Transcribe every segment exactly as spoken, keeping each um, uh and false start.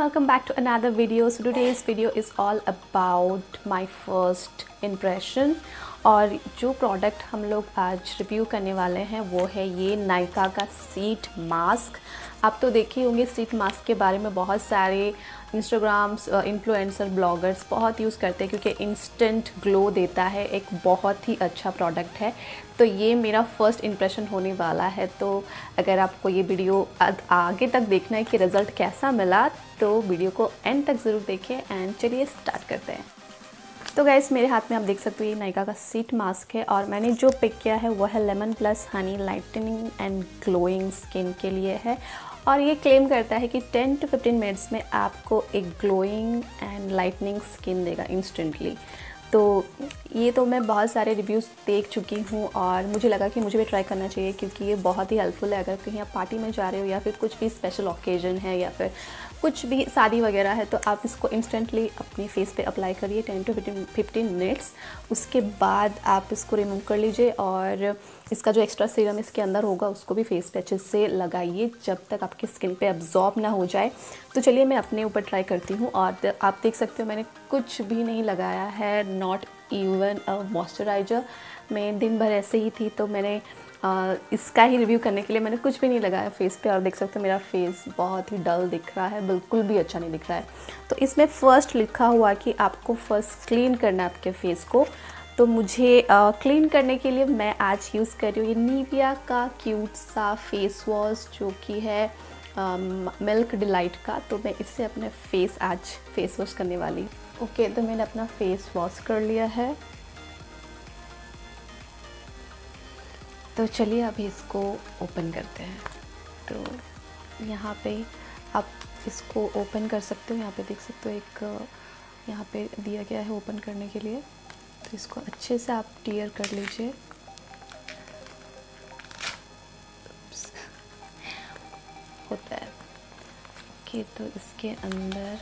and welcome back to another video. So today's video is all about my first impression और जो product हम लोग आज review करने वाले हैं वो है ये नायका का सीट मास्क। आप तो देखे होंगे सीट मास्क के बारे में बहुत सारे इंस्टाग्राम्स इन्फ्लुएंसर ब्लॉगर्स बहुत यूज़ करते हैं क्योंकि इंस्टेंट ग्लो देता है, एक बहुत ही अच्छा प्रोडक्ट है। तो ये मेरा फर्स्ट इंप्रेशन होने वाला है। तो अगर आपको ये वीडियो आगे तक देखना है कि रिज़ल्ट कैसा मिला तो वीडियो को एंड तक ज़रूर देखें। एंड चलिए स्टार्ट करते हैं। तो गाइस मेरे हाथ में आप देख सकते हो ये नायका का सीट मास्क है और मैंने जो पिक किया है वो है lemon plus honey lightning and glowing skin के लिए है और ये क्लेम करता है कि टेन टू फिफ्टीन मिनट्स में आपको एक ग्लोइंग एंड लाइटनिंग स्किन देगा इंस्टेंटली। तो ये तो मैं बहुत सारे रिव्यूज़ देख चुकी हूँ और मुझे लगा कि मुझे भी ट्राई करना चाहिए क्योंकि ये बहुत ही हेल्पफुल है। अगर कहीं आप पार्टी में जा रहे हो या फिर कुछ भी स्पेशल ओकेजन है या फिर कुछ भी शादी वगैरह है तो आप इसको इंस्टेंटली अपने फेस पे अप्लाई करिए टेन टू फिफ्टीन मिनट्स। उसके बाद आप इसको रिमूव कर लीजिए और इसका जो एक्स्ट्रा सीरम इसके अंदर होगा उसको भी फेस पे अच्छे से लगाइए जब तक आपकी स्किन पे एब्जॉर्ब ना हो जाए। तो चलिए मैं अपने ऊपर ट्राई करती हूँ और आप देख सकते हो मैंने कुछ भी नहीं लगाया है, नॉट इवन अ मॉइस्चराइज़र। मैं दिन भर ऐसे ही थी तो मैंने आ, इसका ही रिव्यू करने के लिए मैंने कुछ भी नहीं लगाया फेस पे और देख सकते हो मेरा फेस बहुत ही डल दिख रहा है, बिल्कुल भी अच्छा नहीं दिख रहा है। तो इसमें फ़र्स्ट लिखा हुआ कि आपको फ़र्स्ट क्लीन करना है आपके फेस को। तो मुझे आ, क्लीन करने के लिए मैं आज यूज़ कर रही हूँ ये नीविया का क्यूट सा फेस वॉश जो कि है मिल्क डिलाइट का। तो मैं इससे अपने फेस आज फेस वॉश करने वाली। ओके okay, तो मैंने अपना फेस वॉश कर लिया है। तो चलिए अभी इसको ओपन करते हैं। तो यहाँ पे आप इसको ओपन कर सकते हो, यहाँ पे देख सकते हो एक यहाँ पे दिया गया है ओपन करने के लिए। तो इसको अच्छे से आप टियर कर लीजिए। होता है ओके। तो इसके अंदर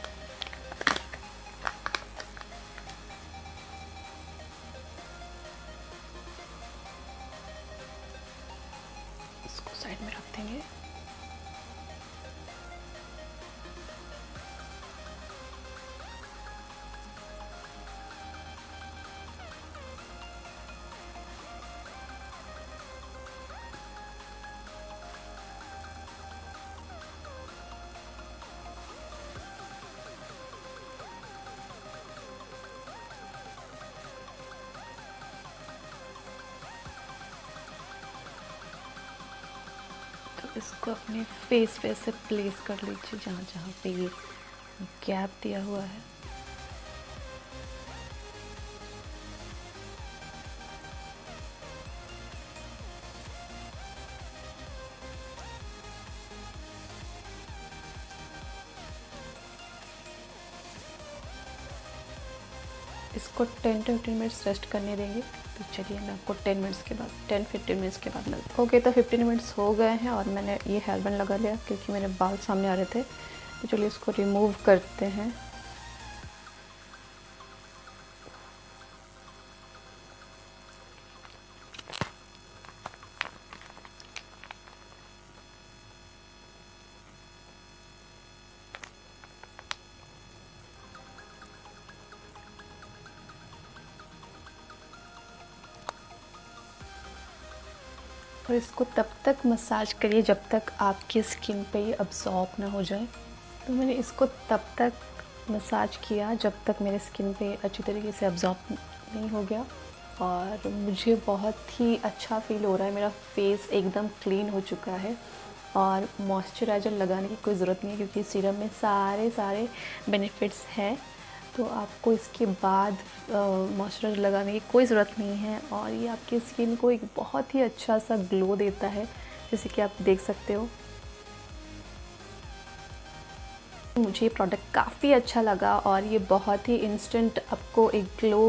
साइड में रख देंगे। इसको अपने फेस पे से प्लेस कर लीजिए जहाँ जहाँ पे ये गैप दिया हुआ है। इसको ten to fifteen minutes rest करने देंगे। तो चलिए मैं आपको टेन मिनट्स के बाद टेन फिफ्टीन मिनट्स के बाद मिलती हूँ। ओके तो फिफ्टीन मिनट्स हो गए हैं और मैंने ये हेयरबैंड लगा लिया क्योंकि मेरे बाल सामने आ रहे थे। तो चलिए इसको रिमूव करते हैं। और इसको तब तक मसाज करिए जब तक आपकी स्किन पे ये अब्सॉर्ब ना हो जाए। तो मैंने इसको तब तक मसाज किया जब तक मेरे स्किन पे अच्छी तरीके से अब्सॉर्ब नहीं हो गया और मुझे बहुत ही अच्छा फील हो रहा है। मेरा फेस एकदम क्लीन हो चुका है और मॉइस्चराइज़र लगाने की कोई ज़रूरत नहीं है क्योंकि सीरम में सारे सारे बेनिफिट्स हैं। तो आपको इसके बाद मॉइस्चराइज़र लगाने की कोई ज़रूरत नहीं है और ये आपकी स्किन को एक बहुत ही अच्छा सा ग्लो देता है जैसे कि आप देख सकते हो। मुझे ये प्रोडक्ट काफ़ी अच्छा लगा और ये बहुत ही इंस्टेंट आपको एक ग्लो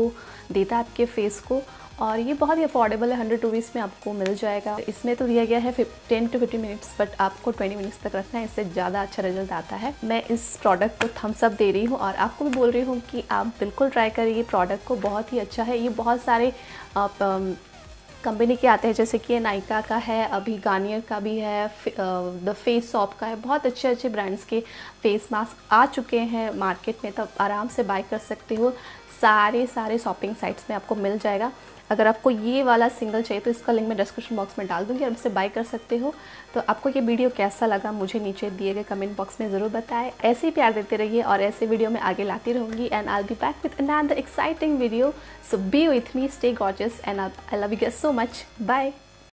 देता है आपके फेस को और ये बहुत ही अफोर्डेबल है, हंड्रेड रुपीज़ में आपको मिल जाएगा। इसमें तो दिया गया है ten to fifteen minutes but आपको ट्वेंटी मिनट्स तक रखना है, इससे ज़्यादा अच्छा रिजल्ट आता है। मैं इस प्रोडक्ट को थम्स अप दे रही हूँ और आपको भी बोल रही हूँ कि आप बिल्कुल ट्राई करिए प्रोडक्ट को, बहुत ही अच्छा है। ये बहुत सारे आप, कंपनी के आते हैं, जैसे कि नायका का है, अभी गार्नियर का भी है, द फेस शॉप का है। बहुत अच्छे अच्छे ब्रांड्स के फेस मास्क आ चुके हैं मार्केट में, तो आराम से बाय कर सकते हो। सारे सारे शॉपिंग साइट्स में आपको मिल जाएगा। अगर आपको ये वाला सिंगल चाहिए तो इसका लिंक मैं डिस्क्रिप्शन बॉक्स में डाल दूँगी, आप इससे बाय कर सकते हो। तो आपको ये वीडियो कैसा लगा मुझे नीचे दिए गए कमेंट बॉक्स में ज़रूर बताएं। ऐसे ही प्यार देते रहिए और ऐसे वीडियो में आगे लाती रहूँगी। And I will be back with another exciting video, so be with me, stay gorgeous and I love you guys so much. Bye.